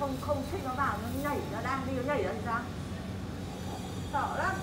nó không thích nó vào, nó nhảy, nó đang đi nó nhảy ra thì sao, sợ lắm.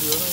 dứa này.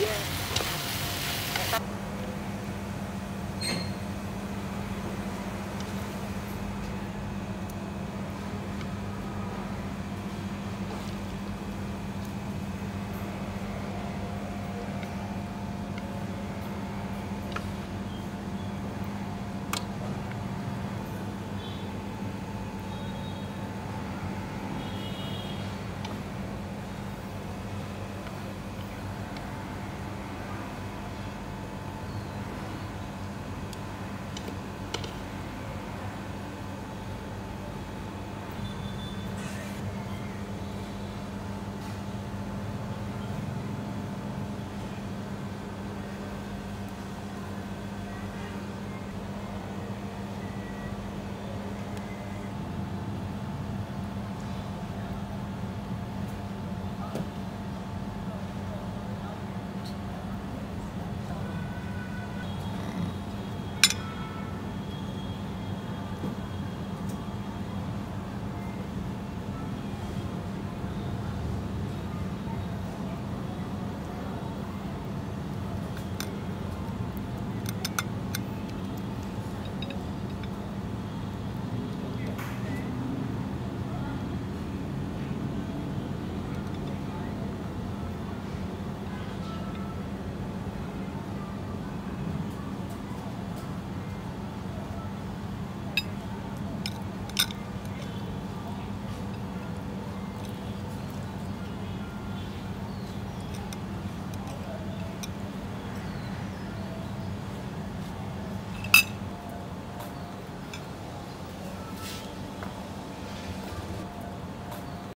Yeah.